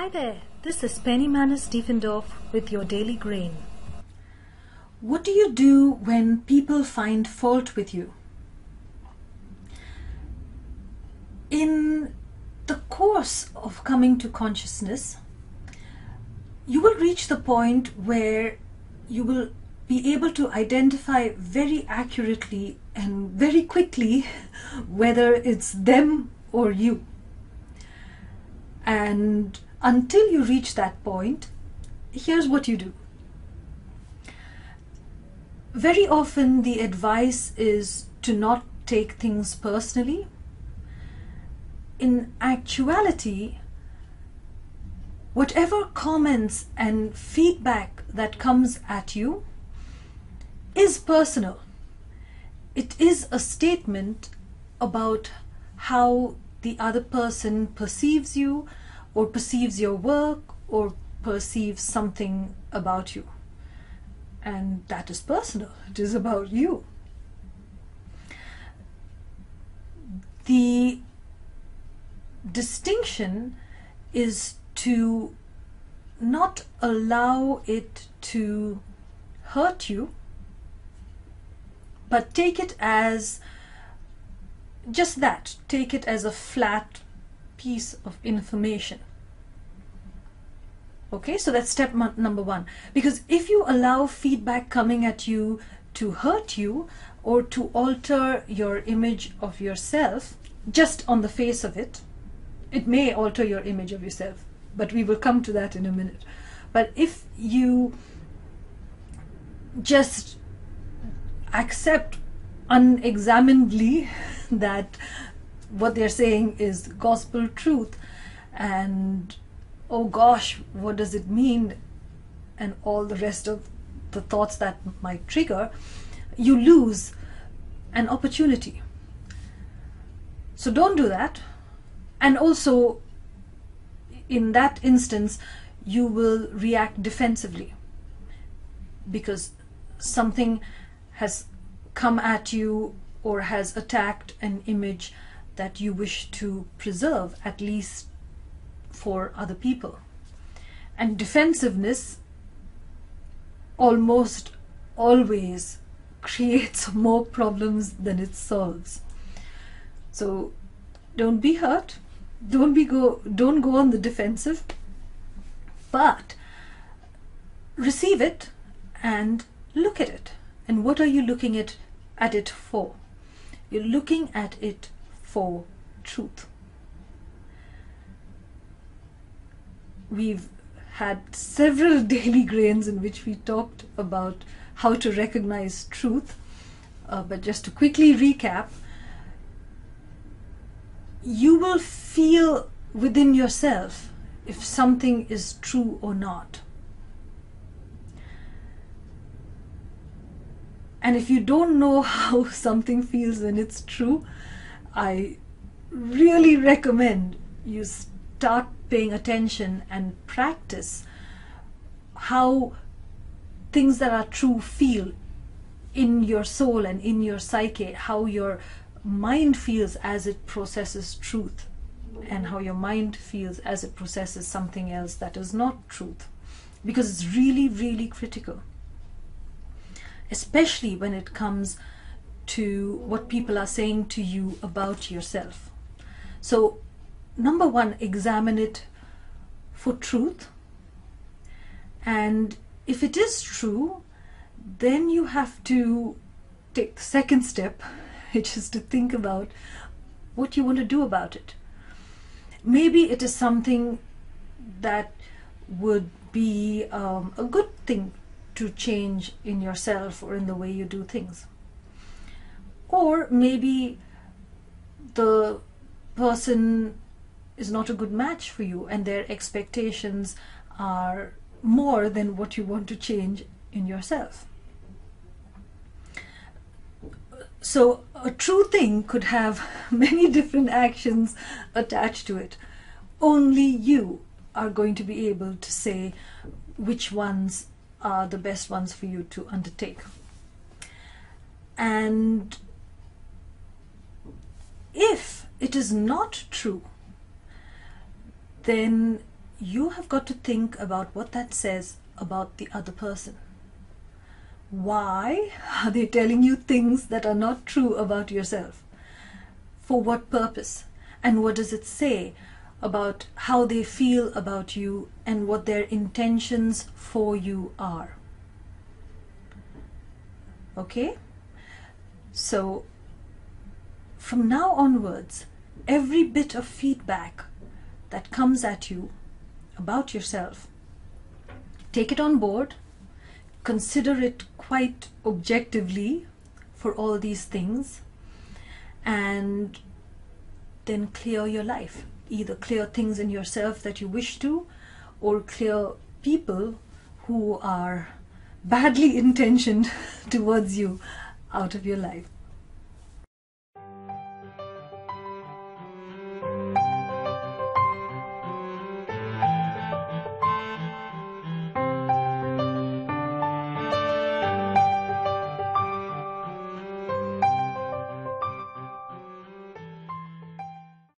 Hi there, this is Penny Manus Diefendorf with your Daily Grain. What do you do when people find fault with you? In the course of coming to consciousness, you will reach the point where you will be able to identify very accurately and very quickly whether it's them or you. And until you reach that point, here's what you do. Very often the advice is to not take things personally. In actuality, whatever comments and feedback that comes at you is personal. It is a statement about how the other person perceives you, or perceives your work, or perceives something about you. And that is personal. It is about you. The distinction is to not allow it to hurt you, but take it as just that. Take it as a flat piece of information. Okay, so that's step number one. Because if you allow feedback coming at you to hurt you or to alter your image of yourself, just on the face of it, it may alter your image of yourself, but we will come to that in a minute. But if you just accept unexaminedly that what they're saying is gospel truth and oh gosh, what does it mean, and all the rest of the thoughts that might trigger, you lose an opportunity. So don't do that. And also, in that instance, you will react defensively because something has come at you or has attacked an image that you wish to preserve, at least for other people. And defensiveness almost always creates more problems than it solves. So don't be hurt. Don't go on the defensive, but receive it and look at it. And what are you looking at it for? You're looking at it for truth. We've had several Daily Grains in which we talked about how to recognize truth, but just to quickly recap, you will feel within yourself if something is true or not. And if you don't know how something feels when it's true, I really recommend you start paying attention and practice how things that are true feel in your soul and in your psyche, how your mind feels as it processes truth, and how your mind feels as it processes something else that is not truth, because it's really, really critical, especially when it comes to what people are saying to you about yourself. So number one, examine it for truth, and if it is true, then you have to take the second step, which is to think about what you want to do about it. Maybe it is something that would be a good thing to change in yourself or in the way you do things. Or maybe the person is not a good match for you and their expectations are more than what you want to change in yourself. So a true thing could have many different actions attached to it. Only you are going to be able to say which ones are the best ones for you to undertake. And if it is not true, then you have got to think about what that says about the other person. Why are they telling you things that are not true about yourself? For what purpose? And what does it say about how they feel about you and what their intentions for you are? Okay? So, from now onwards, every bit of feedback that comes at you about yourself, take it on board, consider it quite objectively for all these things, and then clear your life. Either clear things in yourself that you wish to, or clear people who are badly intentioned towards you out of your life.